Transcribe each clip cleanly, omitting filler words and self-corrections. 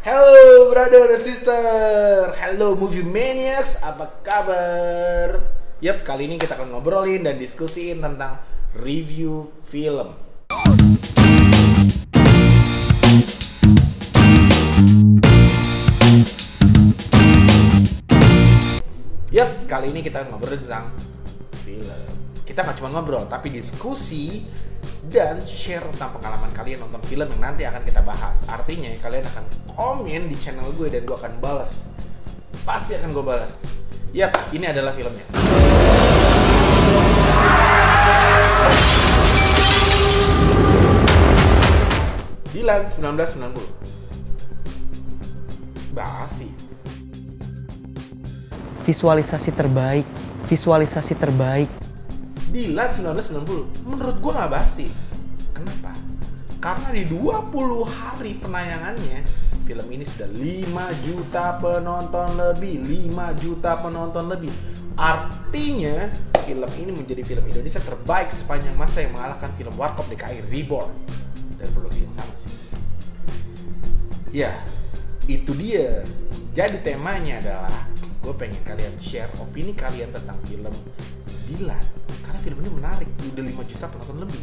Hello brother and sister, hello movie maniacs, apa kabar? Yap, kali ini kita akan ngobrolin dan diskusiin tentang review film. Yap, kali ini kita ngobrolin tentang film. Kita nggak cuma ngobrol, tapi diskusi dan share tentang pengalaman kalian nonton film yang nanti akan kita bahas. Artinya kalian akan komen di channel gue dan gue akan balas. Pasti akan gue balas. Yap, ini adalah filmnya. Dilan 1990. Basi. Visualisasi terbaik. Dilan 1990, menurut gue gak basi. Kenapa? Karena di 20 hari penayangannya, film ini sudah 5 juta penonton lebih. Artinya, film ini menjadi film Indonesia terbaik sepanjang masa yang mengalahkan film Warkop DKI Reborn. Dan produksi yang sama sih. Ya, itu dia. Jadi temanya adalah, gue pengen kalian share opini kalian tentang film Dilan, karena film ini menarik, udah 5 juta penonton lebih.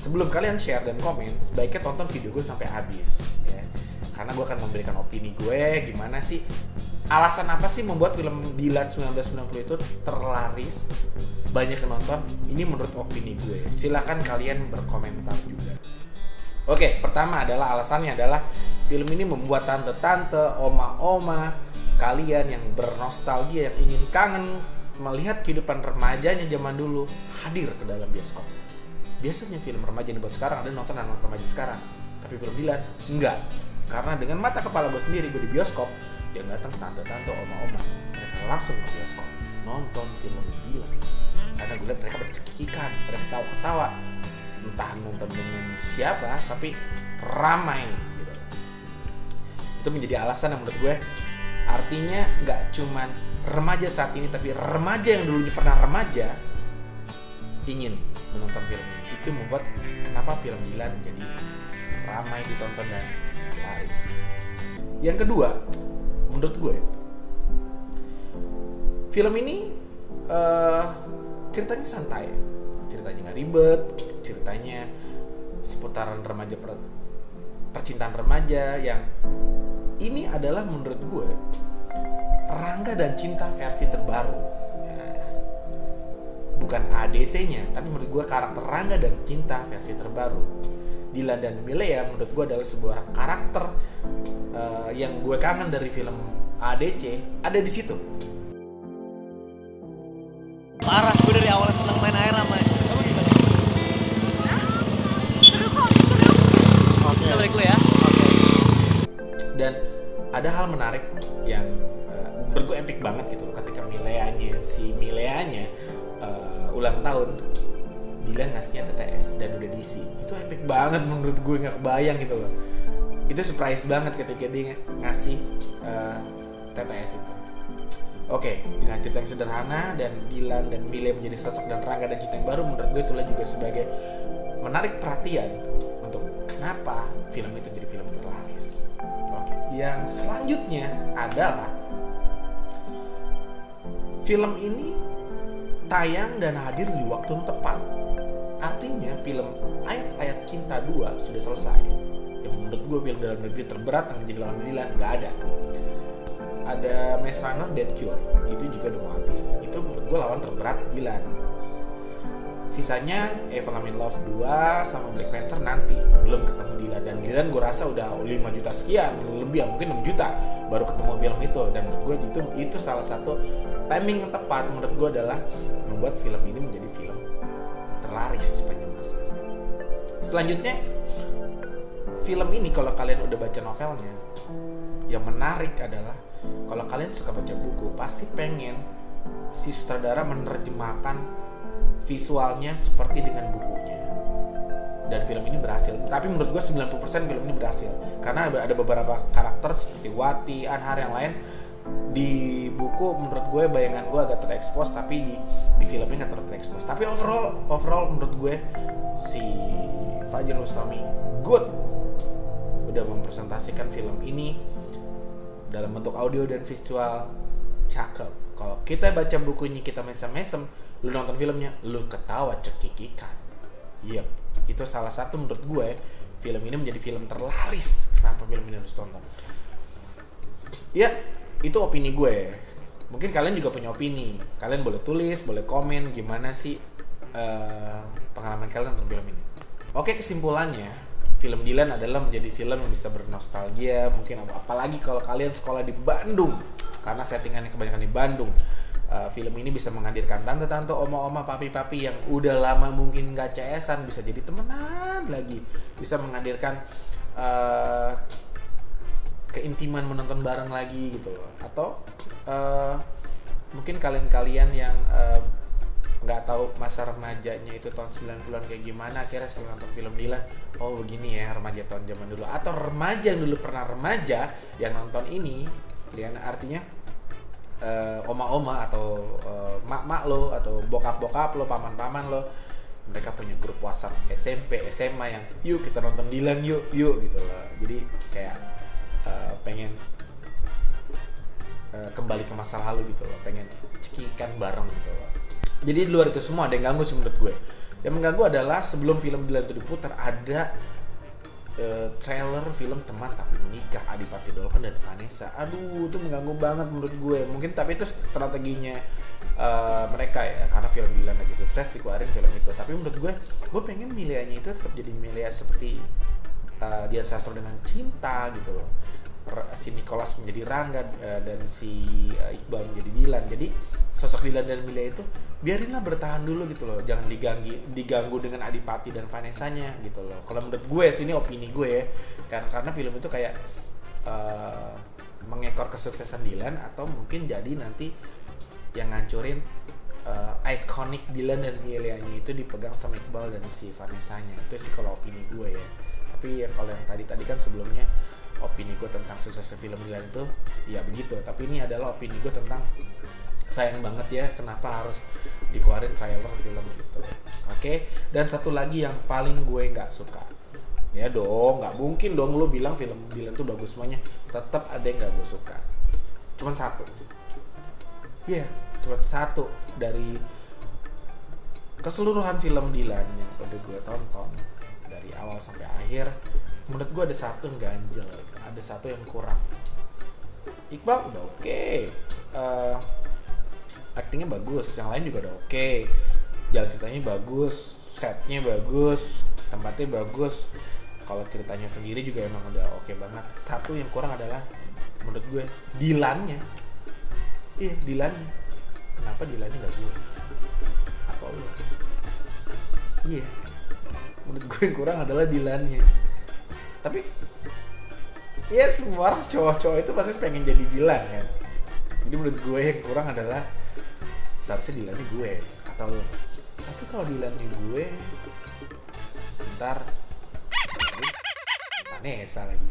Sebelum kalian share dan komen, sebaiknya tonton video gue sampai habis, ya. Karena gue akan memberikan opini gue, gimana sih, alasan apa sih membuat film Dilan 1990 itu terlaris, banyak yang nonton. Ini menurut opini gue. Silakan kalian berkomentar juga. Oke, pertama adalah alasannya adalah film ini membuat tante-tante, oma-oma, kalian yang bernostalgia, yang ingin kangen melihat kehidupan remajanya zaman dulu hadir ke dalam bioskop. Biasanya film remaja yang dibuat sekarang ada nonton anak remaja sekarang, tapi film Dilan enggak. Karena dengan mata kepala gue sendiri, gue di bioskop, yang datang tante-tante, oma-oma, mereka langsung ke bioskop nonton film Dilan. Karena gue lihat mereka bercekikikan, mereka ketawa-ketawa, entah nonton dengan siapa, tapi ramai gitu. Itu menjadi alasan yang menurut gue. Artinya nggak cuman remaja saat ini, tapi remaja yang dulunya pernah remaja ingin menonton film ini. Itu membuat kenapa film Dilan jadi ramai ditonton dan laris. Yang kedua, menurut gue film ini ceritanya santai, ceritanya nggak ribet, ceritanya seputaran remaja, percintaan remaja yang ini adalah menurut gue Rangga dan Cinta versi terbaru, ya. Bukan ADC-nya, tapi menurut gue karakter Rangga dan Cinta versi terbaru. Dilan dan Milea menurut gue adalah sebuah karakter yang gue kangen dari film ADC ada di situ. Parah, gue dari awal seneng main air sama. Kamu gimana? Seru kok, seru. Oke. Kita balik dulu ya. Dan ada hal menarik yang menurut gue epic banget gitu loh, ketika si Mileanya ulang tahun, Dilan ngasihnya TTS dan udah diisi. Itu epic banget menurut gue, nggak kebayang gitu loh. Itu surprise banget ketika dia ngasih TTS itu. Oke, dengan cerita yang sederhana dan Dilan dan Milea menjadi sosok dan Rangga dan cerita yang baru, menurut gue itulah juga sebagai menarik perhatian untuk kenapa film itu jadi film terlaris. Yang selanjutnya adalah film ini tayang dan hadir di waktu yang tepat. Artinya film Ayat-Ayat Cinta 2 sudah selesai. Yang menurut gue film dalam negeri terberat yang menjadi lawan Dilan nggak ada. Ada Maze Runner, Dead Cure, itu juga udah mau habis. Itu menurut gue lawan terberat Dilan. Sisanya Evil I'm in Love 2 sama Black Panther nanti, belum ketemu Dilan. Dan Dilan gue rasa udah 5 juta sekian, lebih, mungkin 6 juta baru ketemu film itu. Dan menurut gue itu salah satu timing yang tepat menurut gue adalah membuat film ini menjadi film terlaris sepanjang masa. Selanjutnya, film ini kalau kalian udah baca novelnya, yang menarik adalah kalau kalian suka baca buku, pasti pengen si sutradara menerjemahkan visualnya seperti dengan bukunya. Dan film ini berhasil. Tapi menurut gue 90% film ini berhasil. Karena ada beberapa karakter seperti Wati, Anhar yang lain di buku menurut gue, bayangan gue agak terekspos, tapi di filmnya nggak terekspos. Tapi overall menurut gue si Fajrul Sarmi good. udah mempresentasikan film ini dalam bentuk audio dan visual cakep. Kalau kita baca bukunya, kita mesem-mesem, lu nonton filmnya, lu ketawa cekikikan. Yep, itu salah satu menurut gue film ini menjadi film terlaris. Kenapa film ini harus tonton? Ya, itu opini gue. Mungkin kalian juga punya opini. Kalian boleh tulis, boleh komen gimana sih pengalaman kalian tentang film ini. Oke, kesimpulannya, film Dilan adalah menjadi film yang bisa bernostalgia. Mungkin apalagi kalau kalian sekolah di Bandung, karena settingannya kebanyakan di Bandung. Film ini bisa menghadirkan tante-tante, oma-oma, papi-papi yang udah lama mungkin gak CS-an bisa jadi temenan lagi. Bisa menghadirkan keintiman menonton bareng lagi gitu loh. Atau mungkin kalian-kalian yang nggak tahu masa remajanya itu tahun 90-an kayak gimana, akhirnya setelah nonton film Dilan, oh begini ya remaja tahun zaman dulu. Atau remaja yang dulu pernah remaja yang nonton ini, dan artinya oma-oma atau mak-mak lo, atau bokap-bokap lo, paman-paman lo, mereka punya grup WhatsApp SMP, SMA yang yuk kita nonton Dilan yuk, yuk gitu loh. Jadi kayak pengen kembali ke masa lalu gitu loh, pengen cekikan bareng gitu loh. Jadi di luar itu semua ada yang ganggu sih menurut gue. Yang mengganggu adalah sebelum film Dilan itu diputar ada trailer film Teman Tapi Menikah Adipati Dolken dan Vanessa. Aduh, itu mengganggu banget menurut gue. Mungkin tapi itu strateginya mereka ya, karena film Dilan lagi sukses dikeluarin film itu. Tapi menurut gue pengen Milea-nya itu tetap jadi Milea seperti Dian Sastro dengan Cinta gitu loh. Si Nicholas menjadi Rangga dan si Iqbal menjadi Dilan. Jadi sosok Dilan dan Milea itu biarinlah bertahan dulu gitu loh, jangan diganggu dengan Adipati dan Vanessanya gitu loh. Kalau menurut gue sini opini gue ya, karena film itu kayak mengekor kesuksesan Dilan, atau mungkin jadi nanti yang ngancurin ikonik Dilan dan Milea-nya itu dipegang sama Iqbal dan si Vanessanya. Itu sih kalau opini gue ya. Tapi ya kalau yang tadi kan sebelumnya opini gue tentang sukses film Dilan itu ya begitu. Tapi ini adalah opini gue tentang sayang banget ya kenapa harus dikeluarin trailer film gitu. Oke, dan satu lagi yang paling gue nggak suka ya dong, nggak mungkin dong lo bilang film Dilan tuh bagus semuanya, tetap ada yang nggak gue suka. Cuman satu ya, cuman satu dari keseluruhan film Dilan yang udah gue tonton dari awal sampai akhir, menurut gue ada satu yang ganjel, ada satu yang kurang. Iqbal udah oke, aktingnya bagus, yang lain juga udah oke, jalan ceritanya bagus, setnya bagus, tempatnya bagus, kalau ceritanya sendiri juga emang udah oke banget. Satu yang kurang adalah menurut gue Dilannya. Iya, Dilannya. Kenapa Dilannya gak gue? Apa lu? Iya, menurut gue yang kurang adalah Dilannya. Tapi ya semua orang cowok-cowok itu pasti pengen jadi Dilan kan. Jadi menurut gue yang kurang adalah seharusnya Dilannya gue atau lo. Tapi kalau Dilannya gue, ntar Vanessa lagi.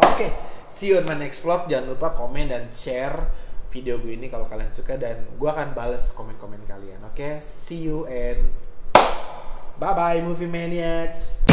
Oke, see you on my next vlog. Jangan lupa komen dan share video gue ini kalau kalian suka, dan gue akan bales komen-komen kalian. Oke, see you and bye bye movie maniacs.